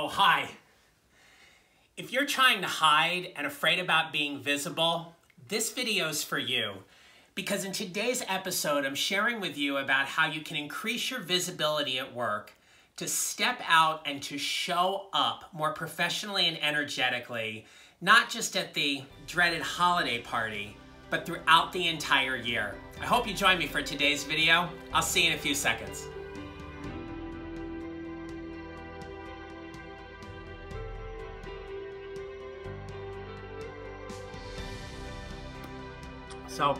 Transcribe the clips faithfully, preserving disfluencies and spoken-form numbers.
Oh, hi. If you're trying to hide and afraid about being visible, this video's for you. Because in today's episode, I'm sharing with you about how you can increase your visibility at work to step out and to show up more professionally and energetically, not just at the dreaded holiday party, but throughout the entire year. I hope you join me for today's video. I'll see you in a few seconds. So,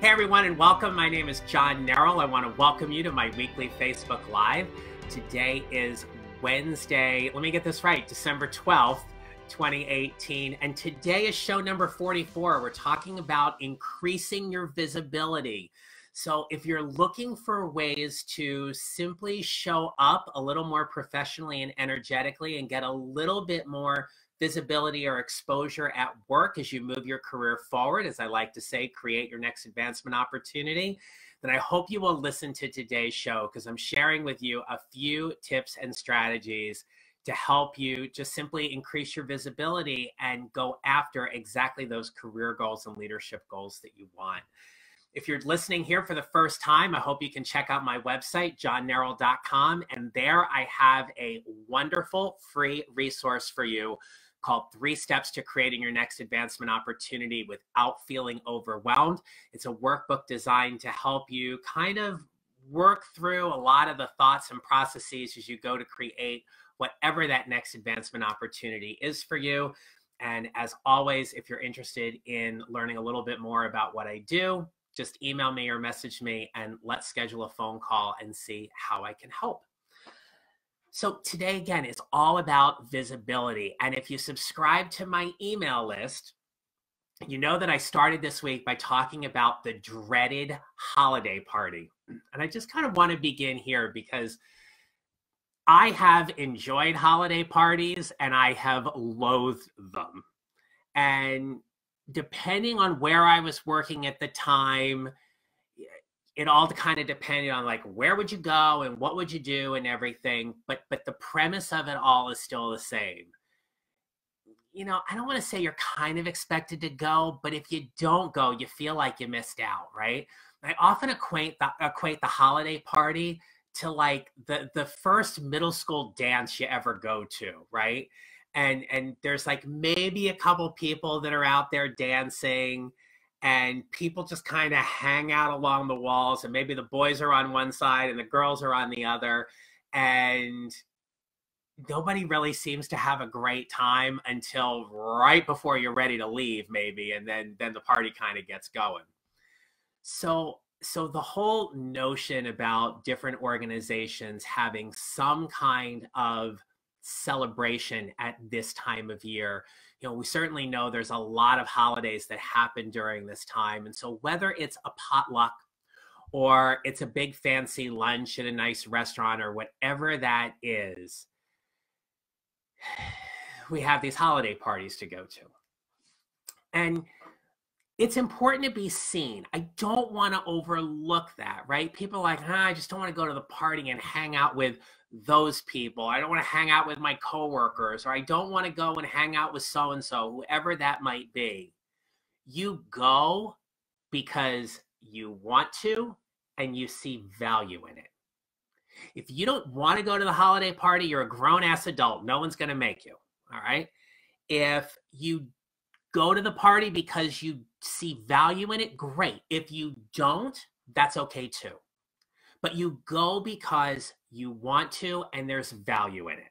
hey everyone and welcome. My name is John Neral. I want to welcome you to my weekly Facebook Live. Today is Wednesday, let me get this right, December twelfth, twenty eighteen. And today is show number forty-four. We're talking about increasing your visibility. So if you're looking for ways to simply show up a little more professionally and energetically and get a little bit more visibility or exposure at work as you move your career forward, as I like to say, create your next advancement opportunity, then I hope you will listen to today's show because I'm sharing with you a few tips and strategies to help you just simply increase your visibility and go after exactly those career goals and leadership goals that you want. If you're listening here for the first time, I hope you can check out my website, john neral dot com, and there I have a wonderful free resource for you called Three Steps to Creating Your Next Advancement Opportunity Without Feeling Overwhelmed. It's a workbook designed to help you kind of work through a lot of the thoughts and processes as you go to create whatever that next advancement opportunity is for you. And as always, if you're interested in learning a little bit more about what I do, just email me or message me and let's schedule a phone call and see how I can help. So today, again, it's all about visibility. And if you subscribe to my email list, you know that I started this week by talking about the dreaded holiday party. And I just kind of want to begin here because I have enjoyed holiday parties and I have loathed them. And depending on where I was working at the time, it all kind of depended on like, where would you go and what would you do and everything. But, but the premise of it all is still the same. You know, I don't want to say you're kind of expected to go, but if you don't go, you feel like you missed out, right? I often equate the, equate the holiday party to like the, the first middle school dance you ever go to, right? And, and there's like maybe a couple people that are out there dancing, and people just kind of hang out along the walls, and maybe the boys are on one side and the girls are on the other, and nobody really seems to have a great time until right before you're ready to leave maybe, and then then the party kind of gets going. So so the whole notion about different organizations having some kind of celebration at this time of year, you know, we certainly know there's a lot of holidays that happen during this time. And so whether it's a potluck or it's a big fancy lunch at a nice restaurant or whatever that is, we have these holiday parties to go to. And it's important to be seen. I don't want to overlook that, right? People are like, ah, I just don't want to go to the party and hang out with those people. I don't want to hang out with my coworkers, or I don't want to go and hang out with so-and-so, whoever that might be. You go because you want to and you see value in it. If you don't want to go to the holiday party, you're a grown-ass adult. No one's going to make you, all right? If you go to the party because you see value in it, great. If you don't, that's okay too. But you go because you want to and there's value in it.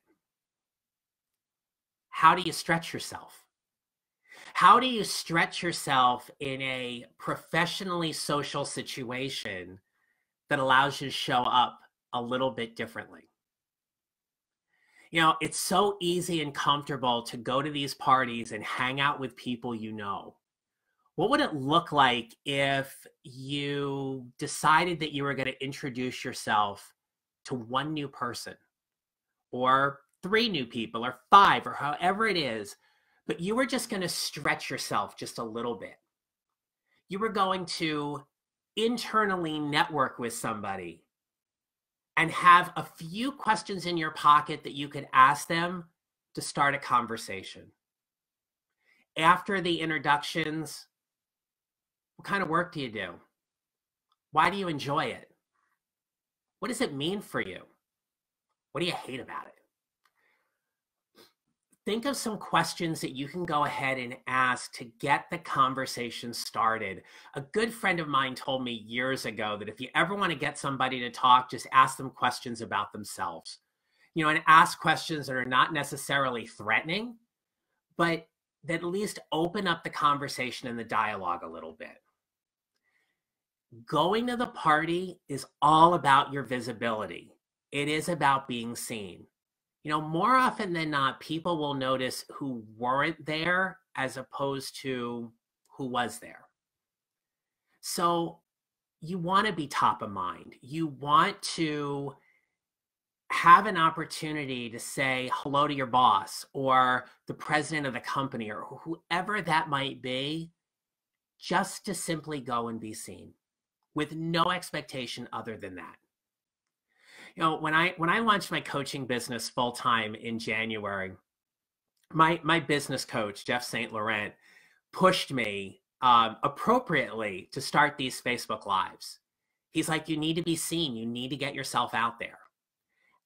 How do you stretch yourself? How do you stretch yourself in a professionally social situation that allows you to show up a little bit differently? You know, it's so easy and comfortable to go to these parties and hang out with people you know. What would it look like if you decided that you were going to introduce yourself to one new person or three new people or five or however it is, but you were just going to stretch yourself just a little bit? You were going to internally network with somebody and have a few questions in your pocket that you could ask them to start a conversation. After the introductions, what kind of work do you do? Why do you enjoy it? What does it mean for you? What do you hate about it? Think of some questions that you can go ahead and ask to get the conversation started. A good friend of mine told me years ago that if you ever want to get somebody to talk, just ask them questions about themselves. You know, and ask questions that are not necessarily threatening, but that at least open up the conversation and the dialogue a little bit. Going to the party is all about your visibility. It is about being seen. You know, more often than not, people will notice who weren't there as opposed to who was there. So you want to be top of mind. You want to have an opportunity to say hello to your boss or the president of the company or whoever that might be, just to simply go and be seen with no expectation other than that. You know, when I when I launched my coaching business full time in January, my my business coach, Jeff Saint Laurent, pushed me um, appropriately to start these Facebook Lives. He's like, you need to be seen. You need to get yourself out there.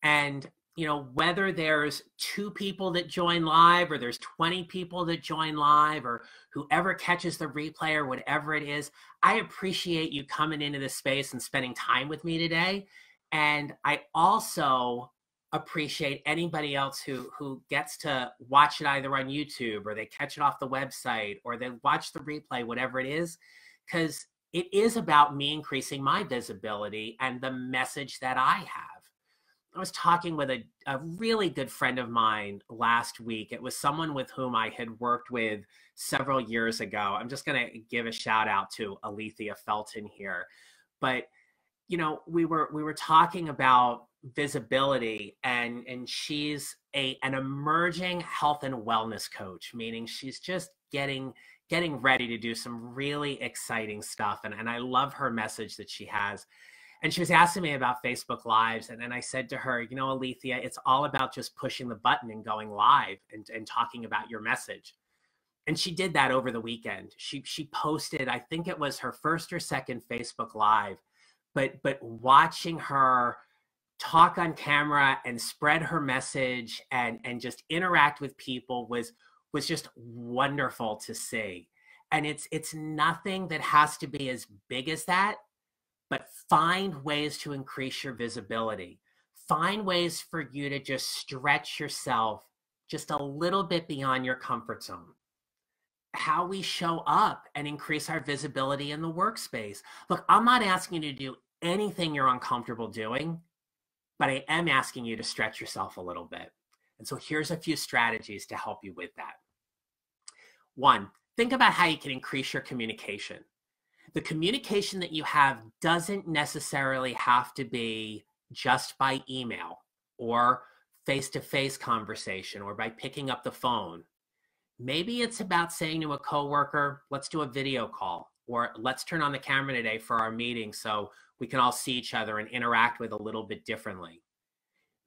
And, you know, whether there's two people that join live or there's twenty people that join live or whoever catches the replay or whatever it is, I appreciate you coming into this space and spending time with me today. And I also appreciate anybody else who, who gets to watch it either on YouTube or they catch it off the website or they watch the replay, whatever it is, because it is about me increasing my visibility and the message that I have. I was talking with a, a really good friend of mine last week. It was someone with whom I had worked with several years ago. I'm just going to give a shout out to Alethea Felton here. But, you know, we were we were talking about visibility, and and she's a an emerging health and wellness coach, meaning she's just getting getting ready to do some really exciting stuff. And, and I love her message that she has. And she was asking me about Facebook Lives. And then I said to her, you know, Alethea, it's all about just pushing the button and going live and, and talking about your message. And she did that over the weekend. She, she posted, I think it was her first or second Facebook Live, but, but watching her talk on camera and spread her message and, and just interact with people was, was just wonderful to see. And it's, it's nothing that has to be as big as that. But find ways to increase your visibility. Find ways for you to just stretch yourself just a little bit beyond your comfort zone. How we show up and increase our visibility in the workspace. Look, I'm not asking you to do anything you're uncomfortable doing, but I am asking you to stretch yourself a little bit. And so here's a few strategies to help you with that. One, think about how you can increase your communication. The communication that you have doesn't necessarily have to be just by email or face-to-face conversation or by picking up the phone. Maybe it's about saying to a coworker, let's do a video call, or let's turn on the camera today for our meeting so we can all see each other and interact with a little bit differently.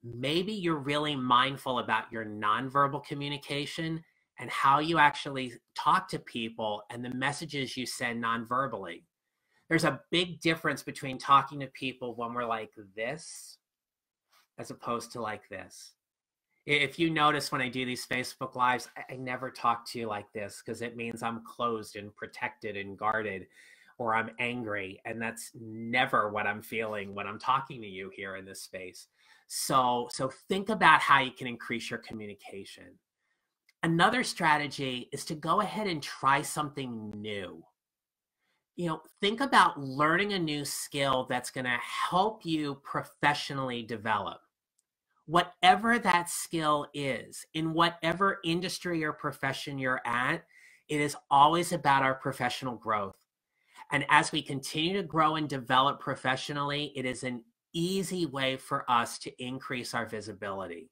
Maybe you're really mindful about your nonverbal communication and how you actually talk to people and the messages you send nonverbally. There's a big difference between talking to people when we're like this, as opposed to like this. If you notice when I do these Facebook Lives, I, I never talk to you like this because it means I'm closed and protected and guarded, or I'm angry. And that's never what I'm feeling when I'm talking to you here in this space. So, so think about how you can increase your communication. Another strategy is to go ahead and try something new. You know, think about learning a new skill that's going to help you professionally develop. Whatever that skill is, in whatever industry or profession you're at, it is always about our professional growth. And as we continue to grow and develop professionally, it is an easy way for us to increase our visibility.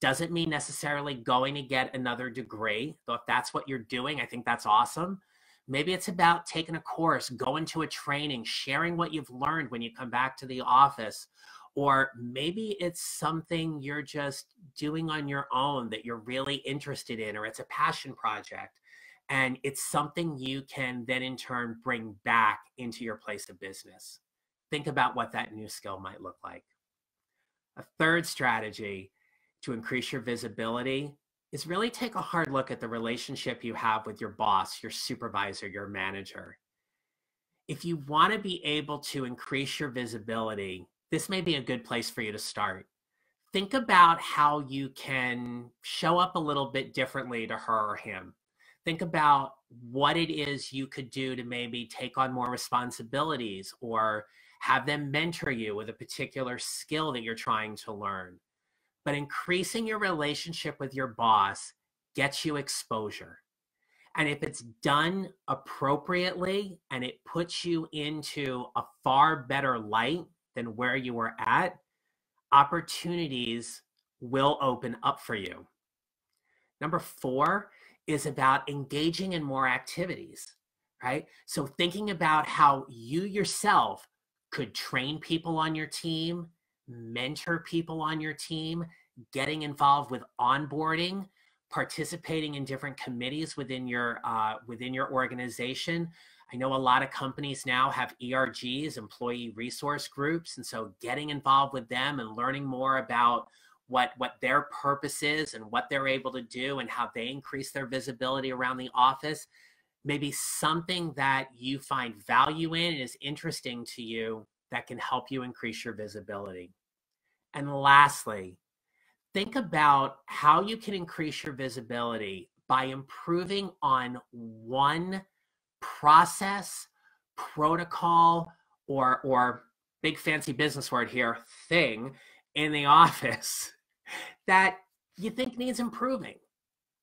Doesn't mean necessarily going to get another degree, though if that's what you're doing, I think that's awesome. Maybe it's about taking a course, going to a training, sharing what you've learned when you come back to the office. Or maybe it's something you're just doing on your own that you're really interested in, or it's a passion project. And it's something you can then in turn bring back into your place of business. Think about what that new skill might look like. A third strategy to increase your visibility is really take a hard look at the relationship you have with your boss, your supervisor, your manager. If you want to be able to increase your visibility, this may be a good place for you to start. Think about how you can show up a little bit differently to her or him. Think about what it is you could do to maybe take on more responsibilities or have them mentor you with a particular skill that you're trying to learn. But increasing your relationship with your boss gets you exposure. And if it's done appropriately and it puts you into a far better light than where you were at, opportunities will open up for you. Number four is about engaging in more activities, right? So thinking about how you yourself could train people on your team, mentor people on your team, getting involved with onboarding, participating in different committees within your, uh, within your organization. I know a lot of companies now have E R Gs, employee resource groups, and so getting involved with them and learning more about what, what their purpose is and what they're able to do and how they increase their visibility around the office may be something that you find value in and is interesting to you that can help you increase your visibility. And lastly, think about how you can increase your visibility by improving on one process, protocol, or, or big fancy business word here, thing in the office that you think needs improving,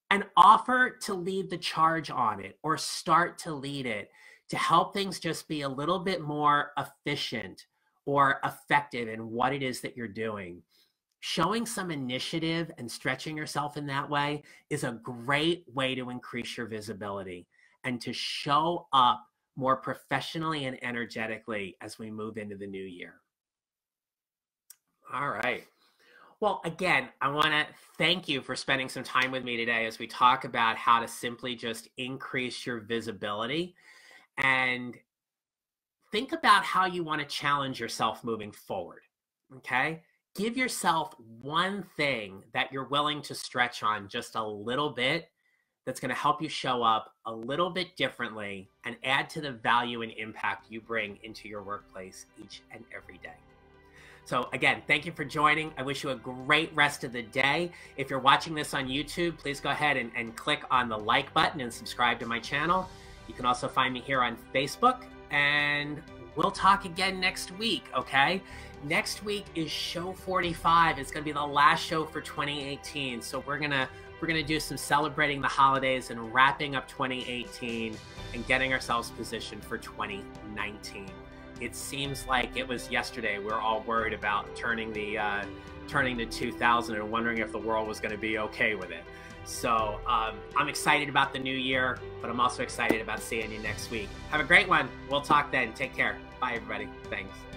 and offer to lead the charge on it or start to lead it to help things just be a little bit more efficient or effective in what it is that you're doing. Showing some initiative and stretching yourself in that way is a great way to increase your visibility and to show up more professionally and energetically as we move into the new year. All right. Well, again, I want to thank you for spending some time with me today as we talk about how to simply just increase your visibility. And think about how you want to challenge yourself moving forward, okay? Give yourself one thing that you're willing to stretch on just a little bit that's going to help you show up a little bit differently and add to the value and impact you bring into your workplace each and every day. So again, thank you for joining. I wish you a great rest of the day. If you're watching this on YouTube, please go ahead and, and click on the like button and subscribe to my channel. You can also find me here on Facebook, and we'll talk again next week, okay? Next week is show forty-five. It's gonna be the last show for twenty eighteen. So we're gonna, we're gonna do some celebrating the holidays and wrapping up twenty eighteen and getting ourselves positioned for twenty nineteen. It seems like it was yesterday. We were all worried about turning the, uh, turning to two thousand and wondering if the world was gonna be okay with it. So um, I'm excited about the new year, but I'm also excited about seeing you next week. Have a great one. We'll talk then. Take care. Bye, everybody. Thanks.